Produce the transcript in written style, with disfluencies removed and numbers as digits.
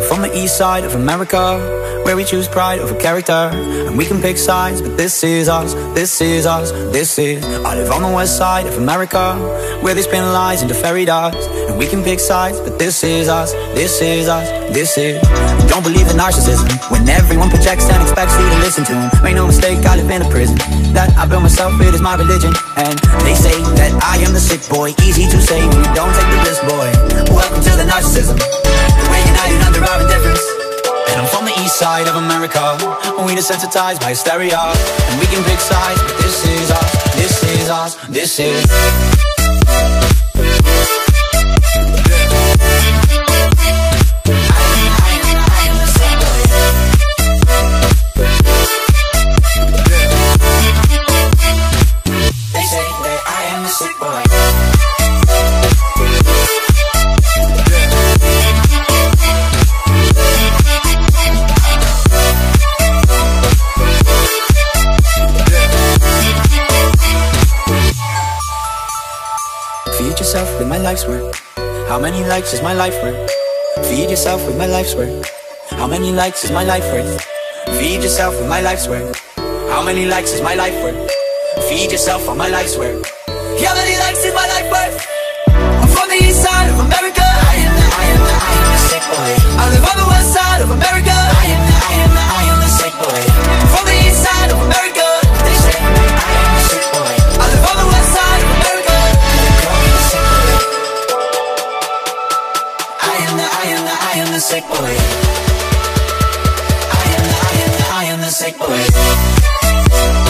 I'm from the east side of America, where we choose pride over character, and we can pick sides, but this is us, this is us, this is. I live on the west side of America, where they spin lies into fairy dust, and we can pick sides, but this is us, this is us, this is. Don't believe in narcissism, when everyone projects and expects you to listen to them. Make no mistake, I live in a prison that I built myself, it is my religion. And they say that I am the sick boy, easy to say when you don't take the bliss, boy. Welcome to the narcissism, we're united under our indifference. And I'm from the east side of America, we desensitized by hysteria, and we can pick sides, but this is us, this is us, this is. They say that I am the sick boy. Feed yourself with my life's work. How many likes is my life worth? Feed yourself with my life's work. How many likes is my life worth? Feed yourself with my life's work. How many likes is my life worth? Feed yourself on my life's work. How many likes is my life worth? I'm from the east side of America. I am the sick boy. I live on the west side of America. I am the sick boy. I'm from the east side of America. They say I am the sick boy. I live on the west side of America. I am the sick boy. I am the sick boy.